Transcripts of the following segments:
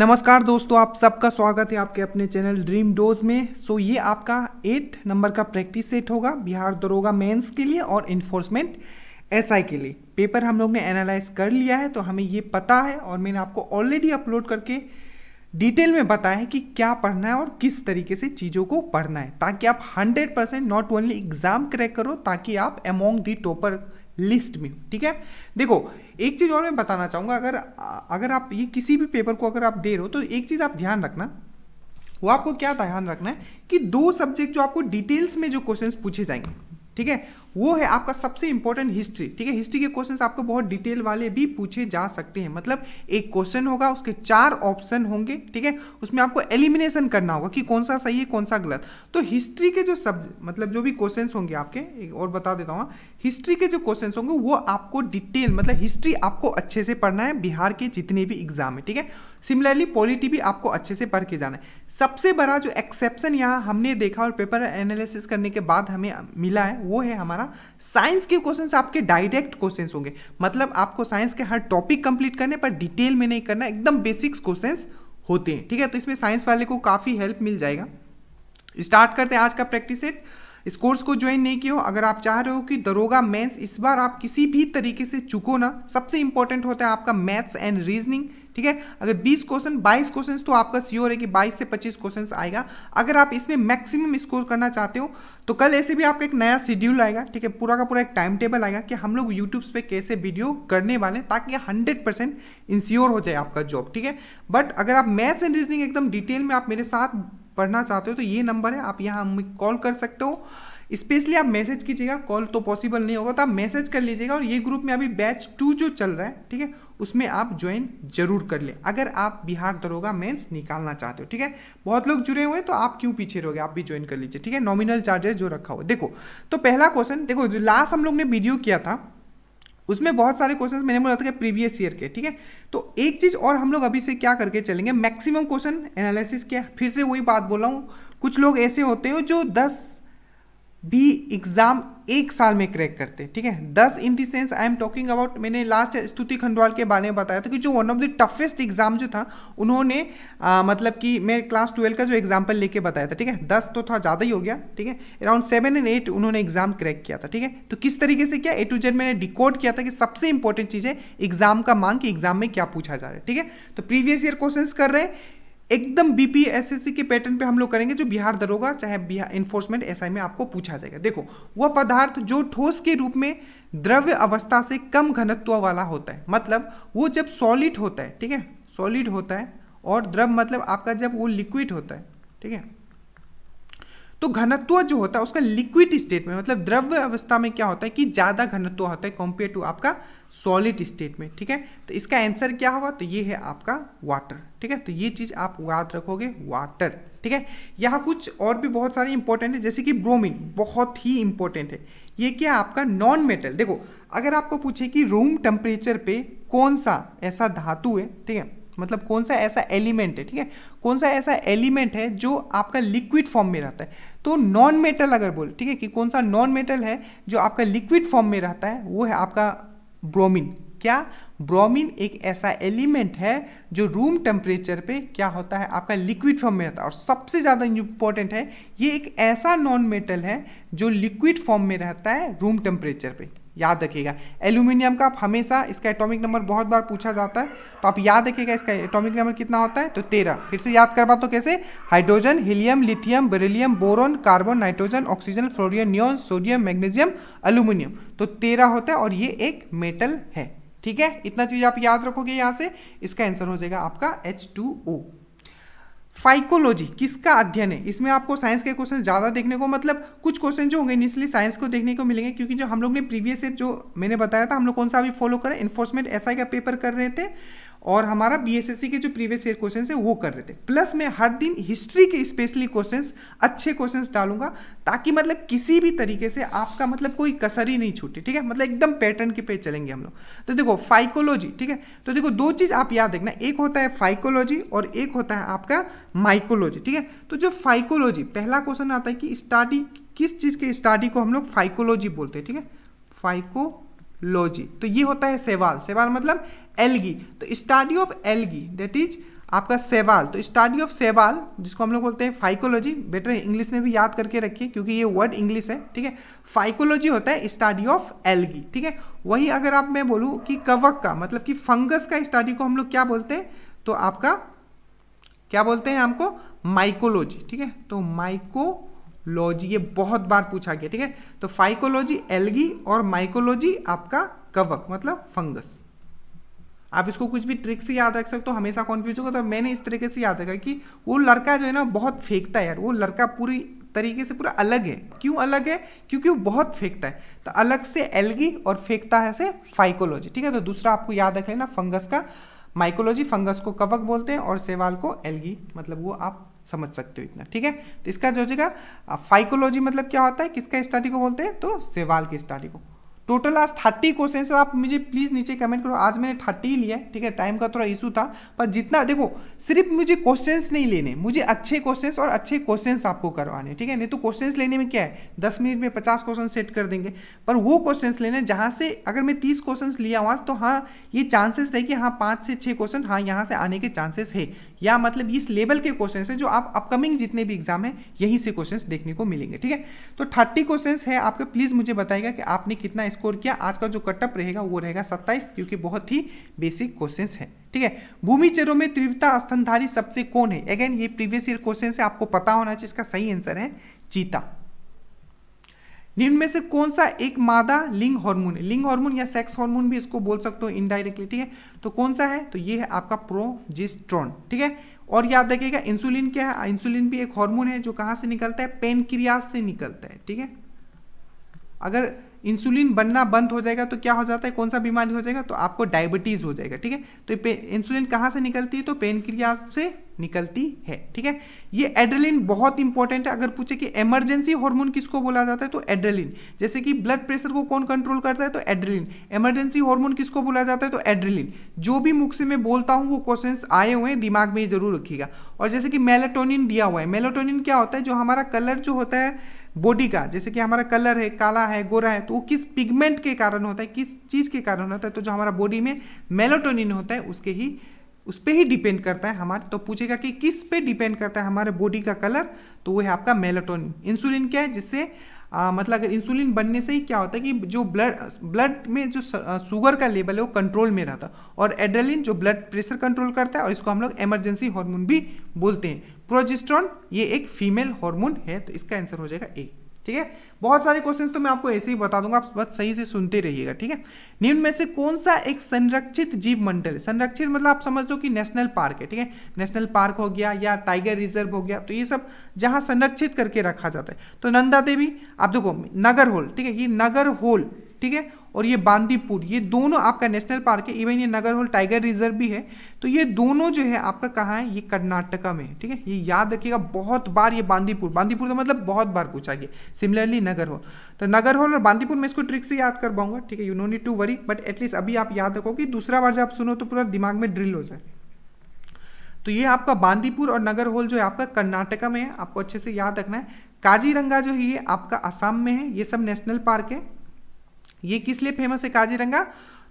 नमस्कार दोस्तों, आप सबका स्वागत है आपके अपने चैनल ड्रीम डोज में। सो ये आपका 8 नंबर का प्रैक्टिस सेट होगा बिहार दरोगा मेंस के लिए और इन्फोर्समेंट एसआई के लिए। पेपर हम लोग ने एनालाइज कर लिया है तो हमें ये पता है और मैंने आपको ऑलरेडी अपलोड करके डिटेल में बताया है कि क्या पढ़ना है और किस तरीके से चीज़ों को पढ़ना है, ताकि आप 100% नॉट ओनली एग्जाम क्रैक करो, ताकि आप अमोंग दी टॉपर लिस्ट में। ठीक है, देखो एक चीज़ और मैं बताना चाहूँगा, अगर आप ये किसी भी पेपर को अगर आप दे रहे हो तो एक चीज़ आप ध्यान रखना, वो आपको क्या ध्यान रखना है कि 2 सब्जेक्ट जो आपको डिटेल्स में जो क्वेश्चंस पूछे जाएंगे, ठीक है, वो है आपका सबसे इंपॉर्टेंट हिस्ट्री। ठीक है, हिस्ट्री के क्वेश्चंस आपको बहुत डिटेल वाले भी पूछे जा सकते हैं, मतलब एक क्वेश्चन होगा उसके 4 ऑप्शन होंगे, ठीक है, उसमें आपको एलिमिनेशन करना होगा कि कौन सा सही है कौन सा गलत। तो हिस्ट्री के जो जो भी क्वेश्चंस होंगे आपके, एक और बता देता हूँ, हिस्ट्री के जो क्वेश्चंस होंगे वो आपको डिटेल, मतलब हिस्ट्री आपको अच्छे से पढ़ना है बिहार के जितने भी एग्जाम है। ठीक है, सिमिलरली पॉलिटी भी आपको अच्छे से पढ़ के जाना है। सबसे बड़ा जो एक्सेप्शन यहाँ हमने देखा और पेपर एनालिसिस करने के बाद हमें मिला है वो है हमारा साइंस के क्वेश्चंस आपके डायरेक्ट क्वेश्चंस होंगे, मतलब आपको साइंस के हर टॉपिक कंप्लीट करने पर डिटेल में नहीं करना, एकदम बेसिक्स क्वेश्चंस होते हैं। ठीक है, तो इसमें साइंस वाले को काफ़ी हेल्प मिल जाएगा। स्टार्ट करते हैं आज का प्रैक्टिस सेट। इस कोर्स को ज्वाइन नहीं किया हो, अगर आप चाह रहे हो कि दरोगा मेंस इस बार आप किसी भी तरीके से चुको ना, सबसे इंपॉर्टेंट होता है आपका मैथ्स एंड रीजनिंग। ठीक है, अगर 22 क्वेश्चन तो आपका श्योर है कि 22 से 25 क्वेश्चंस आएगा। अगर आप इसमें मैक्सिमम स्कोर करना चाहते हो तो कल ऐसे भी आपका एक नया शेड्यूल आएगा, ठीक है, पूरा का पूरा एक टाइम टेबल आएगा कि हम लोग यूट्यूब पे कैसे वीडियो करने वाले हैं, ताकि 100% इंश्योर हो जाए आपका जॉब। ठीक है, बट अगर आप मैथ्स एंड रीजनिंग एकदम डिटेल में आप मेरे साथ पढ़ना चाहते हो तो ये नंबर है, आप यहाँ हमें कॉल कर सकते हो। स्पेशली आप मैसेज कीजिएगा, कॉल तो पॉसिबल नहीं होगा, तो आप मैसेज कर लीजिएगा। और ये ग्रुप में अभी बैच 2 जो चल रहा है, ठीक है, उसमें आप ज्वाइन जरूर कर ले अगर आप बिहार दरोगा मेंस निकालना चाहते हो। ठीक है, बहुत लोग जुड़े हुए हैं तो आप क्यों पीछे रहोगे, आप भी ज्वाइन कर लीजिए। ठीक है, नॉमिनल चार्जेस जो रखा हुआ। देखो तो पहला क्वेश्चन, देखो जो लास्ट हम लोग ने वीडियो किया था उसमें बहुत सारे क्वेश्चन मैंने बोला था प्रीवियस ईयर के। ठीक है, तो एक चीज़ और हम लोग अभी से क्या करके चलेंगे, मैक्सिमम क्वेश्चन एनालिसिस किया। फिर से वही बात बोल रहा हूँ, कुछ लोग ऐसे होते हो जो 10 भी एग्जाम एक साल में क्रैक करते हैं। ठीक है, 10 in the sense I am talking about, मैंने लास्ट स्तुति खंडवाल के बारे में बताया था कि जो one of the toughest exam जो था उन्होंने मतलब कि मैं क्लास 12 का जो एग्जाम्पल लेके बताया था। ठीक है, 10 तो था, ज़्यादा ही हो गया। ठीक है, अराउंड 7 और 8 उन्होंने एग्जाम क्रैक किया था। ठीक है, तो किस तरीके से क्या A to Z मैंने डिकोड किया था कि सबसे इंपॉर्टेंट चीज़ है एग्जाम का मांग, कि एग्जाम में क्या पूछा जा रहा है। ठीक है, तो प्रीवियस ईयर क्वेश्चन कर रहे हैं, एकदम BPSSC के पैटर्न पे हम लोग करेंगे, जो बिहार दरोगा चाहे बिहार इन्फोर्समेंट SI में आपको पूछा जाएगा। देखो, वह पदार्थ जो ठोस के रूप में द्रव्य अवस्था से कम घनत्व वाला होता है, मतलब वो जब सॉलिड होता है, ठीक है, सॉलिड होता है, और द्रव मतलब आपका जब वो लिक्विड होता है। ठीक है, तो घनत्व जो होता है उसका लिक्विड स्टेट में, मतलब द्रव्य अवस्था में क्या होता है कि ज़्यादा घनत्व होता है कंपेयर टू आपका सॉलिड स्टेट में। ठीक है, तो इसका आंसर क्या होगा, तो ये है आपका वाटर। ठीक है, तो ये चीज़ आप याद रखोगे, वाटर। ठीक है, यहाँ कुछ और भी बहुत सारे इंपॉर्टेंट है, जैसे कि ब्रोमीन बहुत ही इंपॉर्टेंट है, ये क्या आपका नॉन मेटल। देखो अगर आपको पूछे कि रूम टेम्परेचर पे कौन सा ऐसा धातु है, ठीक है, मतलब कौन सा ऐसा एलिमेंट है, ठीक है, कौन सा ऐसा एलिमेंट है जो आपका लिक्विड फॉर्म में रहता है, तो नॉन मेटल अगर बोले, ठीक है, कि कौन सा नॉन मेटल है जो आपका लिक्विड फॉर्म में रहता है, वो है आपका ब्रोमीन। क्या ब्रोमीन एक ऐसा एलिमेंट है जो रूम टेम्परेचर पे क्या होता है आपका लिक्विड फॉर्म में रहता है, और सबसे ज़्यादा इम्पोर्टेंट है ये एक ऐसा नॉन मेटल है जो लिक्विड फॉर्म में रहता है रूम टेम्परेचर पे, याद रखिएगा। एल्यूमिनियम का आप हमेशा, इसका एटॉमिक नंबर बहुत बार पूछा जाता है, तो आप याद रखिएगा इसका एटॉमिक नंबर कितना होता है, तो 13। फिर से याद करवा तो कैसे, hydrogen, helium, lithium, beryllium, boron, carbon, nitrogen, oxygen, fluorine, neon, sodium, magnesium, aluminium, तो 13 होता है, और ये एक मेटल है। ठीक है, इतना चीज़ आप याद रखोगे यहाँ से, इसका आंसर हो जाएगा आपका H2O। फाइकोलॉजी किसका अध्ययन है, इसमें आपको साइंस के क्वेश्चन ज़्यादा देखने को, मतलब कुछ क्वेश्चन जो होंगे इनिशियली साइंस को देखने को मिलेंगे, क्योंकि जो हम लोग ने प्रीवियस ईयर जो मैंने बताया था, हम लोग कौन सा अभी फॉलो कर रहे हैं, इन्फोर्समेंट एसआई का पेपर कर रहे थे, और हमारा BSSC के जो प्रीवियस ईयर क्वेश्चन है वो कर रहे थे। प्लस मैं हर दिन हिस्ट्री के स्पेशली क्वेश्चंस, अच्छे क्वेश्चंस डालूंगा, ताकि मतलब किसी भी तरीके से आपका मतलब कोई कसर ही नहीं छूटे। ठीक है, मतलब एकदम पैटर्न के पे चलेंगे हम लोग। तो देखो फाइकोलॉजी, ठीक है, तो देखो 2 चीज़ आप याद रखना, एक होता है फाइकोलॉजी और एक होता है आपका माइकोलॉजी। ठीक है, तो जो फाइकोलॉजी, पहला क्वेश्चन आता है कि स्टडी, किस चीज़ के स्टडी को हम लोग फाइकोलॉजी बोलते हैं। ठीक है, फाइकोलॉजी, तो ये होता है सेवाल, सेवाल मतलब एल्गी, तो study of algae that is आपका शैवाल, तो स्टडी ऑफ शैवाल जिसको हम लोग बोलते हैं फाइकोलॉजी, बेटर इंग्लिश में भी याद करके रखिए क्योंकि ये वर्ड इंग्लिश है, ठीक है। फाइकोलॉजी होता है स्टडी ऑफ एल्गी, ठीक है। वही अगर आप मैं बोलूं कि कवक का मतलब कि फंगस का स्टडी को हम लोग क्या बोलते हैं, तो आपका क्या बोलते हैं हमको माइकोलॉजी, ठीक है। तो माइकोलॉजी ये बहुत बार पूछा गया, ठीक है। तो फाइकोलॉजी एल्गी और माइकोलॉजी आपका कवक मतलब फंगस। आप इसको कुछ भी ट्रिक से याद रख सकते हो, हमेशा कॉन्फ्यूज होगा। तो मैंने इस तरीके से याद रखा कि वो लड़का जो है ना बहुत फेंकता है यार, वो लड़का पूरी तरीके से पूरा अलग है। क्यों अलग है? क्योंकि वो बहुत फेंकता है। तो अलग से एल्गी और फेंकता है से फाइकोलॉजी, ठीक है। तो दूसरा आपको याद रख लेना फंगस का माइकोलॉजी, फंगस को कवक बोलते हैं और शैवाल को एल्गी, मतलब वो आप समझ सकते हो इतना, ठीक है। तो इसका जो जगह फाइकोलॉजी मतलब क्या होता है, किसका स्टडी को बोलते हैं, तो शैवाल की स्टडी को। टोटल आज 30 क्वेश्चन है, आप मुझे प्लीज़ नीचे कमेंट करो। आज मैंने 30 ही लिया, ठीक है। टाइम का थोड़ा इशू था, पर जितना देखो सिर्फ मुझे क्वेश्चंस नहीं लेने, मुझे अच्छे क्वेश्चंस और अच्छे क्वेश्चंस आपको करवाने, ठीक है। नहीं तो क्वेश्चंस लेने में क्या है, 10 मिनट में 50 क्वेश्चन सेट कर देंगे। पर वो क्वेश्चंस लेने जहाँ से अगर मैं 30 क्वेश्चन लिया हुआ तो हाँ ये चांसेस है कि हाँ 5 से 6 क्वेश्चन हाँ यहाँ से आने के चांसेस है, या मतलब इस लेवल के क्वेश्चन है जो आप अपकमिंग जितने भी एग्जाम है यहीं से क्वेश्चन देखने को मिलेंगे, ठीक है। तो 30 क्वेश्चन है आपके, प्लीज़ मुझे बताएगा कि आपने कितना स्कोर किया। आज का जो कटअप रहेगा वो रहेगा 27 क्योंकि बहुत ही बेसिक क्वेश्चंस है, ठीक है। भूमिचरों में तीव्रता स्तनधारी सबसे कौन है, अगेन ये प्रीवियस ईयर क्वेश्चन है, आपको पता होना चाहिए। इसका सही आंसर है चीता। निम्न में से कौन सा एक मादा लिंग हार्मोन है, लिंग हार्मोन या सेक्स हार्मोन भी इसको बोल सकते हो इनडायरेक्टली, ठीक है। तो कौन सा है, तो ये है आपका प्रोजेस्टेरोन, ठीक है। और याद रखिएगा इंसुलिन क्या है, इंसुलिन भी एक हार्मोन है जो कहां से निकलता है, पेनक्रियास से निकलता है, ठीक है। अगर इंसुलिन बनना बंद हो जाएगा तो क्या हो जाता है, कौन सा बीमारी हो जाएगा, तो आपको डायबिटीज हो जाएगा, ठीक है। तो इंसुलिन कहाँ से निकलती है, तो पेनक्रियास से निकलती है, ठीक है। ये एड्रेलिन बहुत इंपॉर्टेंट है, अगर पूछे कि इमरजेंसी हार्मोन किसको बोला जाता है, तो एड्रेलिन। जैसे कि ब्लड प्रेशर को कौन कंट्रोल करता है, तो एड्रेलिन। इमरजेंसी हार्मोन किसको बोला जाता है, तो एड्रेलिन। जो भी मुख से मैं बोलता हूँ वो क्वेश्चंस आए हुए हैं, दिमाग में ये जरूर रखिएगा। और जैसे कि मेलाटोनिन दिया हुआ है, मेलाटोनिन क्या होता है, जो हमारा कलर जो होता है बॉडी का, जैसे कि हमारा कलर है, काला है, गोरा है, तो वो किस पिगमेंट के कारण होता है, किस चीज़ के कारण होता है, तो जो हमारा बॉडी में मेलाटोनिन होता है उसके ही उस पर ही डिपेंड करता है हमारे। तो पूछेगा कि किस पे डिपेंड करता है हमारे बॉडी का कलर, तो वो है आपका मेलाटोनिन। इंसुलिन क्या है, जिससे मतलब अगर इंसुलिन बनने से ही क्या होता है कि जो ब्लड में जो शुगर का लेवल है वो कंट्रोल में रहता है, और एड्रेलिन जो ब्लड प्रेशर कंट्रोल करता है, और इसको हम लोग इमरजेंसी हार्मोन भी बोलते हैं। प्रोजेस्टेरोन ये एक फीमेल हार्मोन है, तो इसका आंसर हो जाएगा ए, ठीक है। बहुत सारे क्वेश्चंस तो मैं आपको ऐसे ही बता दूंगा, आप बस सही से सुनते रहिएगा, ठीक है। निम्न में से कौन सा एक संरक्षित जीव मंडल है, संरक्षित मतलब आप समझ लो कि नेशनल पार्क है, ठीक है। नेशनल पार्क हो गया या टाइगर रिजर्व हो गया, तो ये सब जहां संरक्षित करके रखा जाता है, तो नंदा देवी, आप देखो नागरहोल, ठीक है, ये नागरहोल, ठीक है, और ये बांदीपुर, ये दोनों आपका नेशनल पार्क है। इवन ये नागरहोल टाइगर रिजर्व भी है, तो ये दोनों जो है आपका कहाँ है, ये कर्नाटका में है, ठीक है। ये याद रखिएगा, बहुत बार ये बांदीपुर, बांदीपुर तो मतलब बहुत बार पूछा गया। सिमिलरली नागरहोल, तो नागरहोल और बांदीपुर में इसको ट्रिक से याद कर पाऊंगा, ठीक है। You no need to worry, but at least अभी आप याद रखो कि दूसरा बार जब आप सुनो तो पूरा दिमाग में ड्रिल हो जाए। तो ये आपका बांदीपुर और नागरहोल जो है आपका कर्नाटका में है, आपको अच्छे से याद रखना है। काजीरंगा जो है ये आपका आसाम में है, ये सब नेशनल पार्क है। ये किस लिए फेमस है काजीरंगा,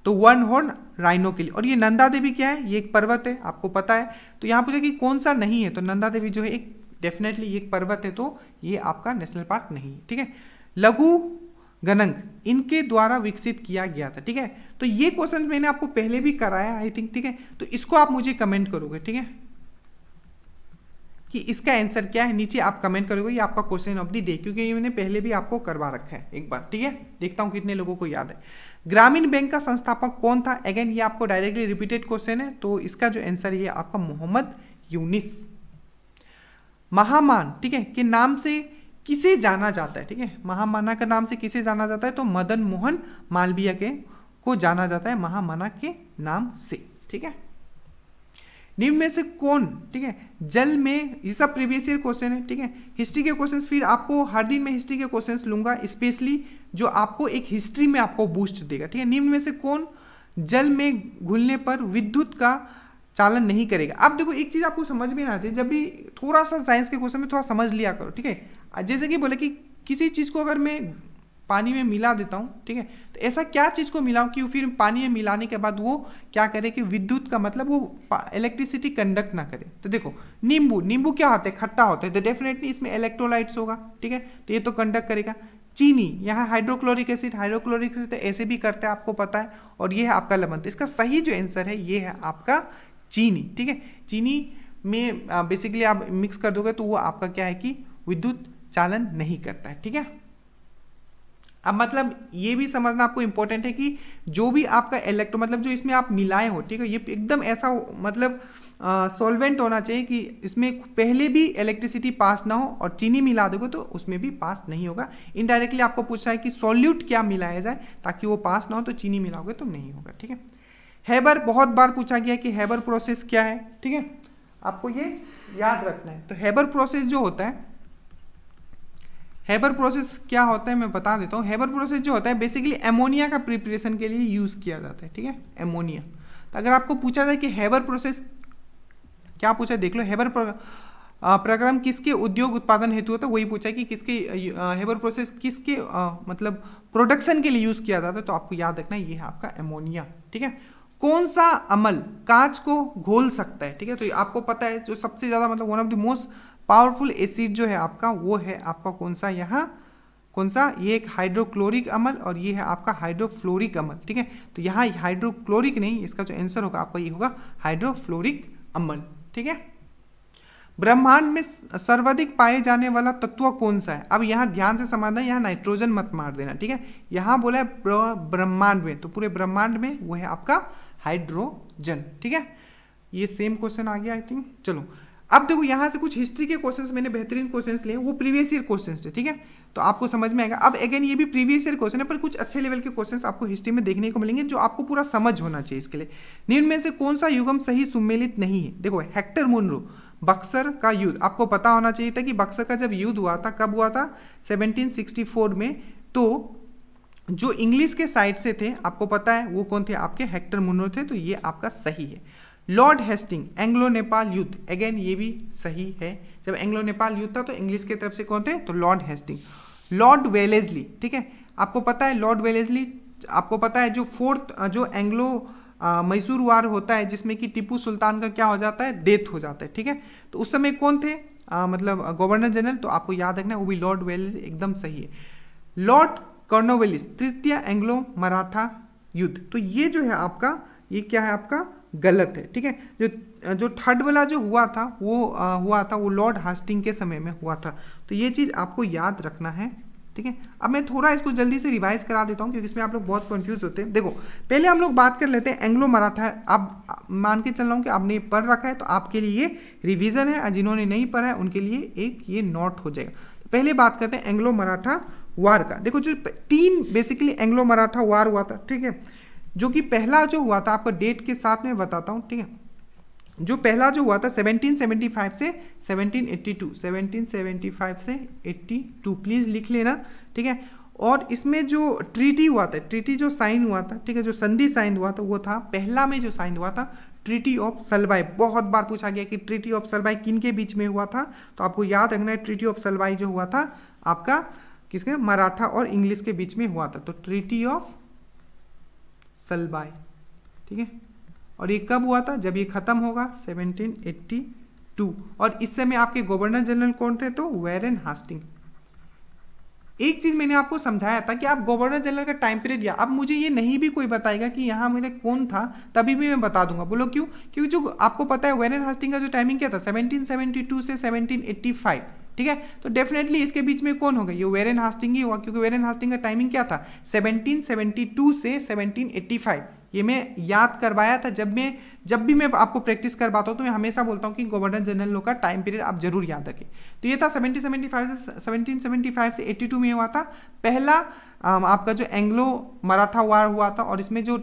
तो वन हॉर्न राइनो के लिए। और ये नंदा देवी क्या है, ये एक पर्वत है, आपको पता है। तो यहाँ पूछा कि कौन सा नहीं है, तो नंदा देवी जो है एक डेफिनेटली एक पर्वत है, तो ये आपका नेशनल पार्क नहीं है, ठीक है। लघु गणंग इनके द्वारा विकसित किया गया था, ठीक है। तो ये क्वेश्चन मैंने आपको पहले भी कराया आई थिंक, ठीक है। तो इसको आप मुझे कमेंट करोगे, ठीक है, कि इसका आंसर क्या है, नीचे आप कमेंट करोगे। ये आपका क्वेश्चन ऑफ द डे, क्योंकि ये मैंने पहले भी आपको करवा रखा है एक बार, ठीक है। देखता हूँ कितने लोगों को याद है। ग्रामीण बैंक का संस्थापक कौन था, अगेन ये आपको डायरेक्टली रिपीटेड क्वेश्चन है, तो इसका जो आंसर ये आपका मोहम्मद यूनिस। महामान, ठीक है, के नाम से किसे जाना जाता है, ठीक है, महामाना का नाम से किसे जाना जाता है, तो मदन मोहन मालवीय के को जाना जाता है महामाना के नाम से, ठीक है। निम्न में से कौन, ठीक है, जल में, ये सब प्रीवियस ईयर क्वेश्चन है, ठीक है। हिस्ट्री के क्वेश्चंस, फिर आपको हर दिन मैं हिस्ट्री के क्वेश्चंस लूंगा, स्पेशली जो आपको एक हिस्ट्री में आपको बूस्ट देगा, ठीक है। निम्न में से कौन जल में घुलने पर विद्युत का चालन नहीं करेगा। अब देखो एक चीज आपको समझ में आना चाहिए, जब भी थोड़ा सा साइंस के क्वेश्चन में थोड़ा समझ लिया करो, ठीक है। जैसे कि बोले कि किसी चीज को अगर मैं पानी में मिला देता हूँ, ठीक है, तो ऐसा क्या चीज़ को मिलाऊं कि फिर पानी में मिलाने के बाद वो क्या करे कि विद्युत का मतलब वो इलेक्ट्रिसिटी कंडक्ट ना करे। तो देखो नींबू, नींबू क्या होता है, खट्टा होता है, तो डेफिनेटली इसमें इलेक्ट्रोलाइट्स होगा, ठीक है, तो ये तो कंडक्ट करेगा। चीनी, यहाँ हाइड्रोक्लोरिक एसिड, हाइड्रोक्लोरिक एसिड ऐसे भी करता है आपको पता है, और ये है आपका लवण। इसका सही जो आंसर है ये है आपका चीनी, ठीक है। चीनी में बेसिकली आप मिक्स कर दोगे तो वो आपका क्या है कि विद्युत चालन नहीं करता है, ठीक है। अब मतलब ये भी समझना आपको इम्पोर्टेंट है कि जो भी आपका इलेक्ट्रो मतलब जो इसमें आप मिलाए हो, ठीक है, ये एकदम ऐसा मतलब सॉल्वेंट होना चाहिए कि इसमें पहले भी इलेक्ट्रिसिटी पास ना हो, और चीनी मिला दोगे तो उसमें भी पास नहीं होगा। इनडायरेक्टली आपको पूछा है कि सॉल्यूट क्या मिलाया जाए ताकि वो पास ना हो, तो चीनी मिलाओगे तो नहीं होगा, ठीक है। हैबर बहुत बार पूछा गया कि हैबर प्रोसेस क्या है, ठीक है, आपको ये याद रखना है। तो हैबर प्रोसेस जो होता है, हैबर प्रोसेस क्या होता है मैं बता देता हूँ। हैबर प्रोसेस जो होता है बेसिकली एमोनिया का प्रिपरेशन के लिए यूज किया जाता है, ठीक है, एमोनिया। तो अगर आपको पूछा जाए कि हैबर प्रोसेस क्या पूछा देख लो, हैबर प्रक्रम किसके उद्योग उत्पादन हेतु होता है, वही पूछा है कि किसके हैबर प्रोसेस किसके मतलब प्रोडक्शन के लिए यूज किया जाता है, तो आपको याद रखना ये है आपका एमोनिया, ठीक है। कौन सा अमल कांच को घोल सकता है, ठीक है, तो आपको पता है जो सबसे ज्यादा मतलब one of the most powerful acid जो है आपका वो है आपका कौन सा, यहाँ कौन सा, ये एक हाइड्रोक्लोरिक अमल और ये है आपका हाइड्रोफ्लोरिक अमल, ठीक है। तो यहाँ हाइड्रोक्लोरिक नहीं, इसका जो आंसर होगा आपका ये होगा हाइड्रोफ्लोरिक अमल, ठीक है। ब्रह्मांड में सर्वाधिक पाए जाने वाला तत्व कौन सा है, अब यहाँ ध्यान से समझना, यहाँ नाइट्रोजन मत मार देना, ठीक है। यहाँ बोला है ब्रह्मांड में, तो पूरे ब्रह्मांड में वो है आपका हाइड्रोजन, ठीक है। ये सेम क्वेश्चन आ गया आई थिंक। चलो अब देखो यहाँ से कुछ हिस्ट्री के क्वेश्चंस, मैंने बेहतरीन क्वेश्चंस लिए, वो प्रीवियस ईयर क्वेश्चंस थे, ठीक है, तो आपको समझ में आएगा। अब अगेन ये भी प्रीवियस ईयर क्वेश्चन है, पर कुछ अच्छे लेवल के क्वेश्चंस आपको हिस्ट्री में देखने को मिलेंगे जो आपको पूरा समझ होना चाहिए। इसके लिए निम्न से कौन सा युगम सही सुमेलित नहीं है, देखो हेक्टर मुनरो, बक्सर का युद्ध आपको पता होना चाहिए था कि बक्सर का जब युद्ध हुआ था, कब हुआ था 1764 में, तो जो इंग्लिश के साइड से थे आपको पता है वो कौन थे, आपके हेक्टर मुनरो थे, तो ये आपका सही है। लॉर्ड हेस्टिंग एंग्लो नेपाल युद्ध, अगेन ये भी सही है, जब एंग्लो नेपाल युद्ध था तो इंग्लिश की तरफ से कौन थे, तो लॉर्ड हेस्टिंग। लॉर्ड वेलेस्ली, ठीक है, आपको पता है लॉर्ड वेलेस्ली, आपको पता है जो फोर्थ जो एंग्लो मैसूर वार होता है जिसमें कि टीपू सुल्तान का क्या हो जाता है, डेथ हो जाता है, ठीक है, तो उस समय कौन थे मतलब गवर्नर जनरल, तो आपको याद रखना है वो भी लॉर्ड वेलेस्ली, एकदम सही है। लॉर्ड कॉर्नवालिस तृतीय एंग्लो मराठा युद्ध, तो ये जो है आपका ये क्या है आपका गलत है, ठीक है। जो थर्ड वाला जो हुआ था वो हुआ था लॉर्ड हास्टिंग के समय में हुआ था, तो ये चीज़ आपको याद रखना है, ठीक है। अब मैं थोड़ा इसको जल्दी से रिवाइज करा देता हूँ क्योंकि इसमें आप लोग बहुत कंफ्यूज होते हैं। देखो पहले हम लोग बात कर लेते हैं एंग्लो मराठा, आप मान के चल रहा हूँ कि आपने पढ़ रखा है तो आपके लिए ये रिविजन है, और जिन्होंने नहीं पढ़ा है उनके लिए एक ये नोट हो जाएगा। तो पहले बात करते हैं एंग्लो मराठा वार का। देखो जो तीन बेसिकली एंग्लो मराठा वार हुआ था, ठीक है, जो कि पहला जो हुआ था आपका डेट के साथ में बताता हूँ, ठीक है, जो पहला जो हुआ था 1775 से 1782, 1775 से 82 प्लीज़ लिख लेना, ठीक है। और इसमें जो ट्रीटी हुआ था, ट्रीटी जो साइन हुआ था, ठीक है, जो संधि साइन हुआ था वो था पहला में जो साइन हुआ था ट्रीटी ऑफ सलबाई। बहुत बार पूछा गया कि ट्रीटी ऑफ सलबाई किन के बीच में हुआ था, तो आपको याद रखना है ट्रीटी ऑफ सलबाई जो हुआ था आपका किसके, मराठा और इंग्लिश के बीच में हुआ था, तो ट्रीटी ऑफ सलबाई, ठीक है। और ये कब हुआ था, जब ये खत्म होगा 1782, और इस समय आपके गवर्नर जनरल कौन थे, तो वॉरेन हास्टिंग। एक चीज मैंने आपको समझाया था कि आप गवर्नर जनरल का टाइम पीरियड या अब मुझे ये नहीं भी कोई बताएगा कि यहाँ मेरे कौन था तभी भी मैं बता दूंगा, बोलो क्यों, क्योंकि जो आपको पता है वॉरेन हास्टिंग का जो टाइमिंग क्या था 1772 से 1785, ठीक है, तो डेफिनेटली इसके बीच में कौन होगा, ये वॉरेन हास्टिंग ही हुआ, क्योंकि वॉरेन हास्टिंग का टाइमिंग क्या था 1772 से 1785। ये मैं याद करवाया था, जब भी मैं आपको प्रैक्टिस करवाता हूँ तो मैं हमेशा बोलता हूँ कि गवर्नर जनरल लोग का टाइम पीरियड आप जरूर याद रखें। तो ये था 1775 से 82 में हुआ था पहला आपका जो एंग्लो मराठा वार हुआ था, और इसमें जो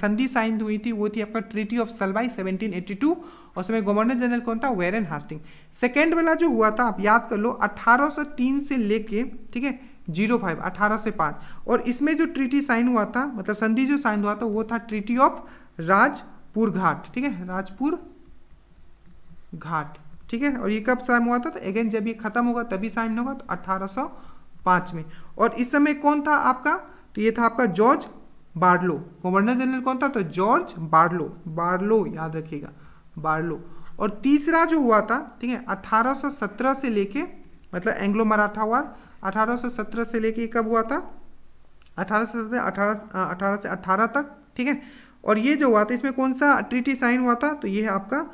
संधि साइन हुई थी वो थी आपका ट्रीटी ऑफ सलबाई 1782, और उसमें गवर्नर जनरल कौन था, वॉरेन हास्टिंग। सेकेंड वाला जो हुआ था आप याद कर लो 1803 से लेके, ठीक है, 05 1805, और इसमें जो ट्रीटी साइन हुआ था मतलब संधि जो साइन हुआ था वो था ट्रीटी ऑफ राजपुर घाट, ठीक है, राजपुर घाट, ठीक है, और ये कब साइन हुआ था, तो अगेन जब ये खत्म होगा तभी साइन होगा, तो 1805 में। और इस समय कौन था आपका, तो ये था आपका जॉर्ज बार्लो। गवर्नर जनरल कौन था? तो जॉर्ज बार्लो, बार्लो याद रखिएगा, बार्लो। और तीसरा जो हुआ था, ठीक है, 1817 से लेके, मतलब एंग्लो मराठा वॉर 1817 से लेके कब हुआ था? 18 से 18 तक, ठीक है। और ये जो हुआ था इसमें कौन सा ट्रीटी साइन हुआ था? तो ये है आपका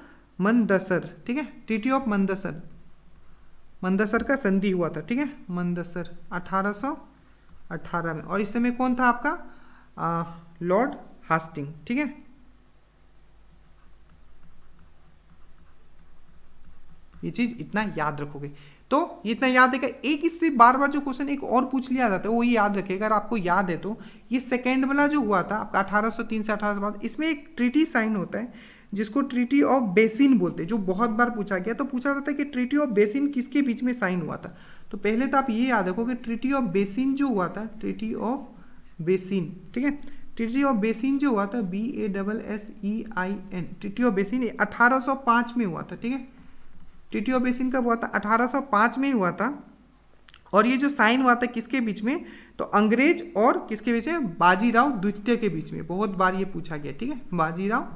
मंदसर, ठीक है, ट्रीटी ऑफ मंदसर, मंदसर का संधि हुआ था, ठीक है, मंदसर 1818 में। और इस समय कौन था आपका? लॉर्ड हास्टिंग, ठीक है, ये चीज इतना याद रखोगे। तो इतना याद रखेगा, एक इससे बार बार जो क्वेश्चन एक और पूछ लिया जाता है वो याद रखेगा। अगर आपको याद है तो ये सेकेंड वाला जो हुआ था आपका 1803 से 1812, इसमें एक ट्रीटी साइन होता है जिसको ट्रीटी ऑफ बेसिन बोलते हैं, जो बहुत बार पूछा गया। तो पूछा जाता है कि ट्रीटी ऑफ बेसिन किसके बीच में साइन हुआ था? तो पहले तो आप ये याद रखो कि ट्रीटी ऑफ बेसिन जो हुआ था, ट्रीटी ऑफ बेसिन, ठीक है, ट्रीटी ऑफ बेसिन जो हुआ था BASSEIN, ट्रीटी ऑफ बेसिन 1805 में हुआ था, ठीक है। ट्रीटी ऑफ बेसिन कब हुआ था? 1805 में हुआ था। और ये जो साइन हुआ था किसके बीच में? तो अंग्रेज और किसके बीच में? बाजीराव द्वितीय के बीच में। बहुत बार ये पूछा गया, ठीक है, बाजीराव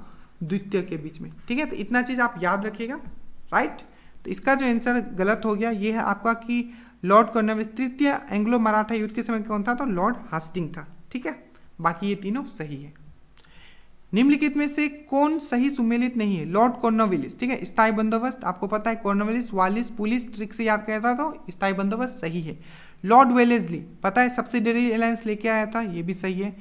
द्वितीय के बीच में, ठीक है। तो इतना चीज आप याद रखिएगा, राइट। तो इसका जो आंसर गलत हो गया ये है आपका कि लॉर्ड कॉर्नवालिस, तृतीय एंग्लो मराठा युद्ध के समय कौन था? तो लॉर्ड हास्टिंग था, ठीक है। बाकी ये तीनों सही है। निम्नलिखित में से कौन सही सुमेलित नहीं है? लॉर्ड कॉर्नवालिस, ठीक है, स्थायी बंदोबस्त, आपको पता है कॉर्नवालिस वालिस पुलिस ट्रिक से याद करता था, तो स्थायी बंदोबस्त सही है। लॉर्ड वेलेस्ली, पता है सब्सिडरी अलायंस लेके आया था, ये भी सही है।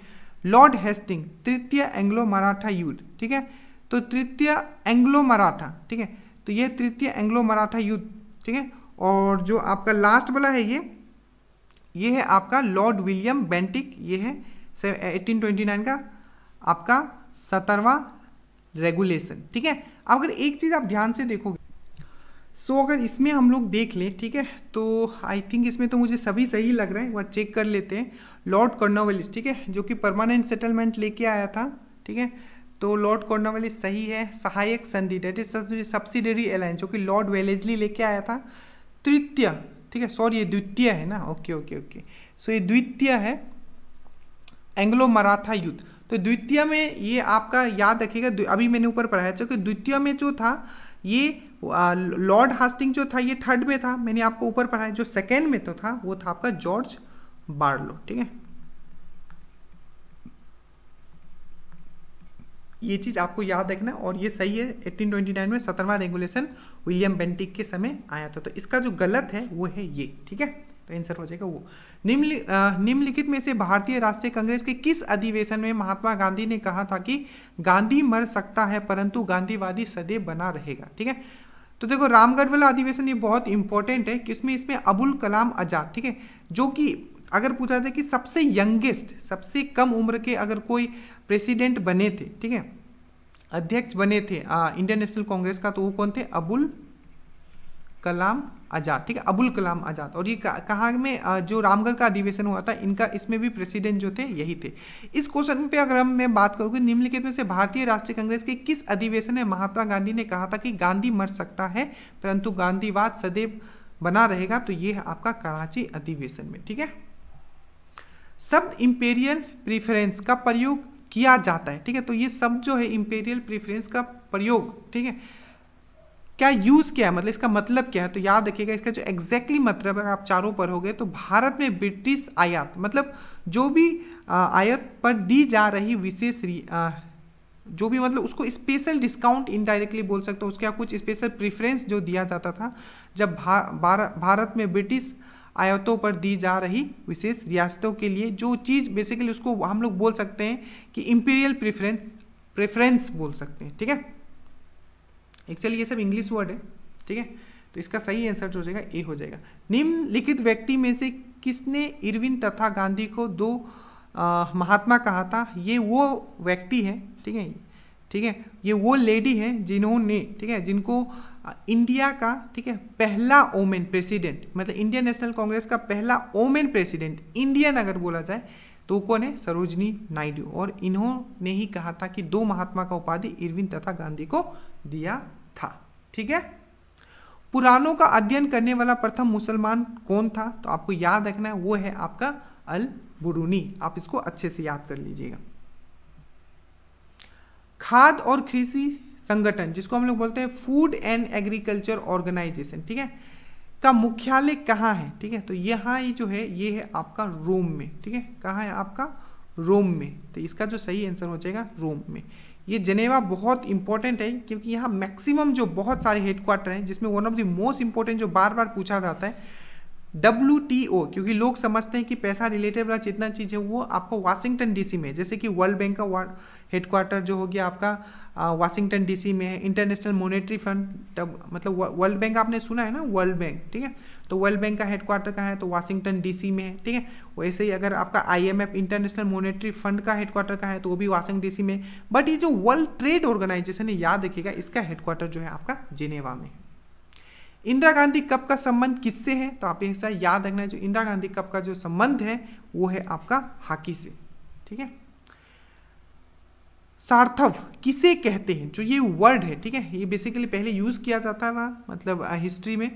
लॉर्ड हेस्टिंग, तृतीय एंग्लो मराठा युद्ध, ठीक है, तो तृतीय एंग्लो मराठा, ठीक है, तो ये तृतीय एंग्लो मराठा युद्ध, ठीक है। और जो आपका लास्ट वाला है ये है आपका लॉर्ड विलियम बेंटिक, ये है 1829 का आपका 17वां रेगुलेशन, ठीक है। अब अगर एक चीज़ आप ध्यान से देखोगे, सो अगर इसमें हम लोग देख लें, ठीक है, तो आई थिंक इसमें तो मुझे सभी सही लग रहा है, एक बार चेक कर लेते हैं। लॉर्ड कॉर्नवालिस, ठीक है, जो कि परमानेंट सेटलमेंट लेके आया था, ठीक है, तो लॉर्ड कॉर्नवालिस सही है। सहायक संधि, डेट इज सब्सिडरी अलायंस, जो कि लॉर्ड वेलेस्ली लेके आया था, तृतीय, ठीक है, सॉरी ये द्वितीय है ना, ओके ओके ओके, सो ये द्वितीय है एंग्लो मराठा युद्ध। तो द्वितीय में ये आपका याद रखिएगा, अभी मैंने ऊपर पढ़ाया था कि द्वितीय में जो था ये लॉर्ड हास्टिंग जो था ये थर्ड में था, मैंने आपको ऊपर पढ़ाया। जो सेकेंड में तो था वो था आपका जॉर्ज बार्लो, ठीक है, ये चीज आपको याद रखना। और ये सही है, 1829 में 17वां रेगुलेशन विलियम बेंटिक के समय आया था। तो इसका जो गलत है वो है ये, ठीक है, तो आंसर हो जाएगा वो। निम्नलिखित में से भारतीय राष्ट्रीय कांग्रेस के किस अधिवेशन में महात्मा गांधी ने कहा था कि गांधी मर सकता है परंतु गांधीवादी सदैव बना रहेगा? ठीक है, तो देखो रामगढ़ वाला अधिवेशन ये बहुत इंपॉर्टेंट है, किसमें? इसमें अबुल कलाम आजाद, ठीक है, जो कि अगर पूछा जाए कि सबसे यंगेस्ट, सबसे कम उम्र के अगर कोई प्रेसिडेंट बने थे, ठीक है, अध्यक्ष बने थे इंडियन नेशनल कांग्रेस का, तो वो कौन थे? अबुल कलाम आजाद, ठीक है, अबुल कलाम आजाद। और ये कहाँ में जो रामगढ़ का अधिवेशन हुआ था इनका, इसमें भी प्रेसिडेंट जो थे यही थे। इस क्वेश्चन पे अगर मैं बात करूँगी, निम्नलिखित में से भारतीय राष्ट्रीय कांग्रेस के किस अधिवेशन में महात्मा गांधी ने कहा था कि गांधी मर सकता है परंतु गांधीवाद सदैव बना रहेगा? तो ये है आपका कराची अधिवेशन में, ठीक है। शब्द इंपेरियल प्रीफरेंस का प्रयोग किया जाता है, ठीक है, तो ये शब्द जो है इंपेरियल प्रीफरेंस का प्रयोग, ठीक है, क्या यूज क्या है, मतलब इसका मतलब क्या है? तो याद रखिएगा इसका जो एग्जैक्टली मतलब है, आप चारों पर हो गए, तो भारत में ब्रिटिश आयात, मतलब जो भी आयात पर दी जा रही विशेष, जो भी मतलब उसको स्पेशल डिस्काउंट इनडायरेक्टली बोल सकते हो, उसका कुछ स्पेशल प्रीफरेंस जो दिया जाता था जब भारत में ब्रिटिश आयातों पर दी जा रही विशेष रियासतों के लिए, जो चीज़ बेसिकली उसको हम लोग बोल सकते हैं कि इंपीरियल प्रेफरेंस बोल सकते हैं, ठीक है। एक्चुअली ये सब इंग्लिश वर्ड है, ठीक है, तो इसका सही आंसर जो हो जाएगा ए हो जाएगा। निम्नलिखित व्यक्ति में से किसने इरविन तथा गांधी को दो महात्मा कहा था? ये वो व्यक्ति है, ठीक है, ठीक है, ये वो लेडी है जिन्होंने, ठीक है, जिनको इंडिया का, ठीक है, पहला ओमेन प्रेसिडेंट, मतलब इंडियन नेशनल कांग्रेस का पहला ओमेन प्रेसिडेंट, इंडियन अगर बोला जाए तो कौन है? सरोजनी नायडू। और इन्होंने ही कहा था कि दो महात्मा का उपाधि इरविन तथा गांधी को दिया था, ठीक है। पुराणों का अध्ययन करने वाला प्रथम मुसलमान कौन था? तो आपको याद रखना है वो है आपका अल-बुरूनी, आप इसको अच्छे से याद कर लीजिएगा। खाद और कृषि संगठन, जिसको हम लोग बोलते हैं फूड एंड एग्रीकल्चर ऑर्गेनाइजेशन, ठीक है, का मुख्यालय कहाँ है, ठीक है, तो यहाँ ये जो है ये है आपका रोम में, ठीक है, कहाँ है आपका रोम में, तो इसका जो सही आंसर हो जाएगा रोम में। ये जिनेवा बहुत इंपॉर्टेंट है क्योंकि यहाँ मैक्सिमम जो बहुत सारे हेडक्वार्टर हैं, जिसमें one of the most important जो बार बार पूछा जाता है WTO, क्योंकि लोग समझते हैं कि पैसा रिलेटेड वाला जितना चीज़ है वो आपको वाशिंगटन डीसी में, जैसे कि वर्ल्ड बैंक का हेडक्वार्टर जो हो गया आपका वाशिंगटन डीसी में है, इंटरनेशनल मॉनेटरी फंड मतलब वर्ल्ड बैंक आपने सुना है ना, वर्ल्ड बैंक, ठीक है, तो वर्ल्ड बैंक का हेडक्वार्टर कहाँ है, तो वाशिंगटन डीसी में है, ठीक है। वैसे ही अगर आपका IMF इंटरनेशनल मॉनेटरी फंड का हेडक्वार्टर कहाँ है, तो वो भी वाशिंगटन डीसी में। बट ये जो वर्ल्ड ट्रेड ऑर्गेनाइजेशन है, याद रखिएगा, इसका हेडक्वार्टर जो है आपका जिनेवा में। इंदिरा गांधी कप का संबंध किससे है, तो आप ऐसा याद रखना है, जो इंदिरा गांधी कप का जो संबंध है वो है आपका हॉकी से, ठीक है। सार्थव किसे कहते हैं, जो ये वर्ड है, ठीक है, ये बेसिकली पहले यूज किया जाता था मतलब हिस्ट्री में,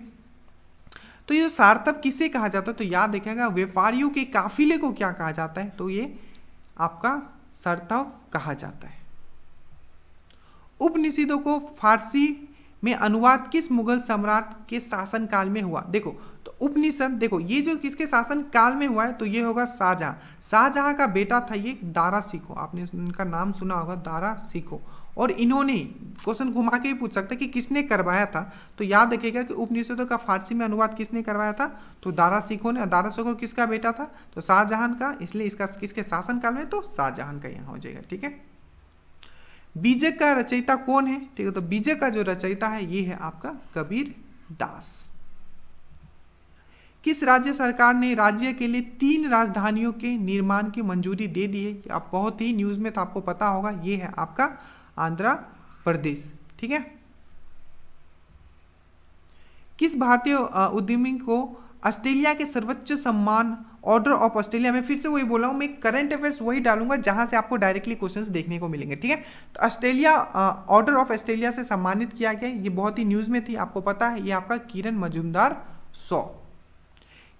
तो ये सार्थव किसे कहा जाता है, तो याद रखिएगा व्यापारियों के काफिले को क्या कहा जाता है, तो ये आपका सार्थव कहा जाता है। उपनिषदों को फारसी में अनुवाद किस मुगल सम्राट के शासन काल में हुआ, देखो तो उपनिषद, देखो ये जो किसके शासन काल में हुआ है, तो ये होगा शाहजहां। शाहजहां का बेटा था ये दारा शिकोह, आपने उनका नाम सुना होगा दारा शिकोह, और इन्होंने क्वेश्चन घुमा के भी पूछ सकता है कि किसने करवाया था, तो याद रखिएगा कि उपनिषदों का फारसी में अनुवाद किसने करवाया था, तो दारा शिकोह ने। दारा शिकोह किसका बेटा था, तो शाहजहां का, इसलिए इसका किसके शासन काल में, तो शाहजहां का यहाँ हो जाएगा, ठीक है। बीजक का रचयिता कौन है, ठीक है, तो बीजक का जो रचयिता है ये है आपका कबीर दास। किस राज्य सरकार ने राज्य के लिए 3 राजधानियों के निर्माण की मंजूरी दे दी है, आप बहुत ही न्यूज में तो आपको पता होगा, ये है आपका आंध्र प्रदेश, ठीक है। किस भारतीय उद्यमी को ऑस्ट्रेलिया के सर्वोच्च सम्मान ऑर्डर ऑफ ऑस्ट्रेलिया, में फिर से वही बोला हूं, मैं करंट अफेयर्स वही डालूंगा जहां से आपको डायरेक्टली क्वेश्चंस देखने को मिलेंगे, ठीक है। तो ऑस्ट्रेलिया ऑर्डर ऑफ ऑस्ट्रेलिया से सम्मानित किया गया, ये बहुत ही न्यूज में थी, आपको पता है, ये आपका किरण मजूमदार 100।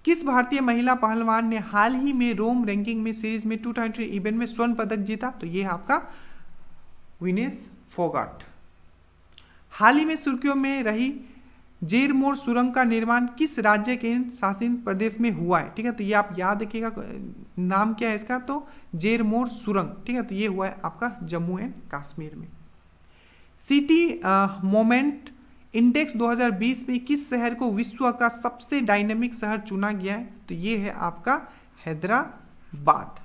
किस भारतीय महिला पहलवान ने हाल ही में रोम रैंकिंग में सीरीज में 220 इवेंट में स्वर्ण पदक जीता, तो ये आपका विनेस फोगाट। हाल ही में सुर्खियों में रही जेरमोर सुरंग का निर्माण किस राज्य के शासित प्रदेश में हुआ है, ठीक है, तो ये आप याद रखिएगा, नाम क्या है इसका, तो जेरमोर सुरंग, ठीक है, तो ये हुआ है आपका जम्मू एंड कश्मीर में। सिटी मोमेंट इंडेक्स 2020 में किस शहर को विश्व का सबसे डायनेमिक शहर चुना गया है, तो ये है आपका हैदराबाद।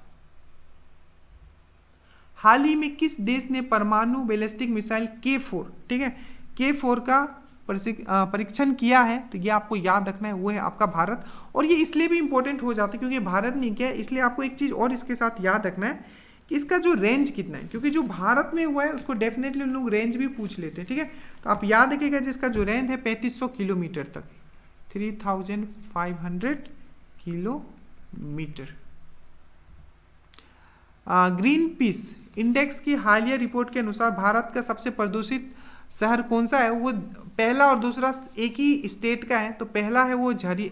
हाल ही में किस देश ने परमाणु बैलिस्टिक मिसाइल K4, ठीक है, K4 का परीक्षण किया है, तो ये आपको याद रखना है, वो है आपका भारत। और ये इसलिए भी इंपॉर्टेंट हो जाता है क्योंकि भारत ने किया है, इसलिए आपको एक चीज और इसके साथ याद रखना है कि इसका जो रेंज कितना है, क्योंकि जो भारत में हुआ है उसको डेफिनेटली लोग रेंज भी पूछ लेते हैं, ठीक है, तो आप याद रखिएगा जिसका जो रेंज है 3500 किलोमीटर तक, 3500 किलोमीटर। ग्रीन पीस इंडेक्स की हालिया रिपोर्ट के अनुसार भारत का सबसे प्रदूषित शहर कौन सा है, वो पहला और दूसरा एक ही स्टेट का है, तो पहला है वो झरी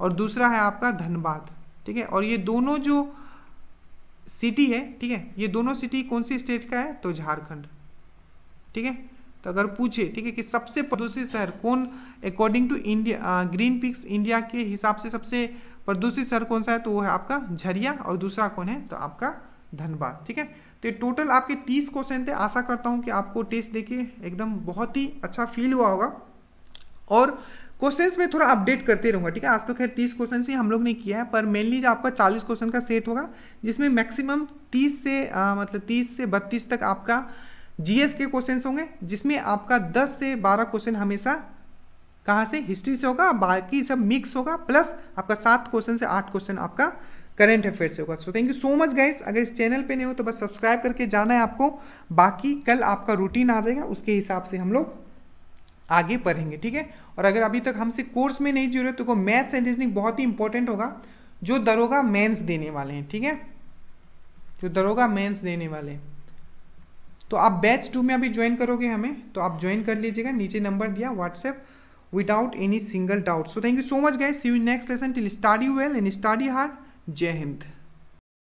और दूसरा है आपका धनबाद, ठीक है, और ये दोनों जो सिटी है, ठीक है, ये दोनों सिटी कौन सी स्टेट का है, तो झारखंड, ठीक है। तो अगर पूछे, ठीक है, कि सबसे प्रदूषित शहर कौन according to India green peaks India के हिसाब से सबसे प्रदूषित शहर कौन सा है, तो वो है आपका झरिया और दूसरा कौन है, तो आपका धनबाद, ठीक है। तो टोटल आपके 30 क्वेश्चन थे। आशा करता हूं कि आपको टेस्ट देके एकदम बहुत ही अच्छा फील हुआ होगा, और क्वेश्चंस में थोड़ा अपडेट करते रहूंगा, ठीक है। आज तो खैर 30 क्वेश्चन ही हम लोग ने किया है, पर मेनली जो आपका 40 क्वेश्चन का सेट होगा, जिसमें मैक्सिमम 30 से 32 तक आपका जीएस के क्वेश्चन होंगे, जिसमें आपका 10 से 12 क्वेश्चन हमेशा कहाँ से, हिस्ट्री से होगा, बाकी सब मिक्स होगा, प्लस आपका 7 क्वेश्चन से 8 क्वेश्चन आपका करंट अफेयर से होगा। So thank you so much guys. अगर इस चैनल पे नहीं हो तो बस सब्सक्राइब करके जाना है आपको, बाकी कल आपका रूटीन आ जाएगा, उसके हिसाब से हम लोग आगे पढ़ेंगे, ठीक है। और अगर अभी तक हमसे कोर्स में नहीं जुड़े तो मैथ्स एंड रीजनिंग बहुत ही इंपॉर्टेंट होगा, जो दरोगा मेंस देने वाले हैं, ठीक है, जो दरोगा मेंस देने वाले हैं, तो आप बैच 2 में अभी ज्वाइन करोगे हमें, तो आप ज्वाइन कर लीजिएगा, नीचे नंबर दिया WhatsApp without any single doubt. So thank you so much guys, see you next lesson, till study well and study hard. जय हिंद।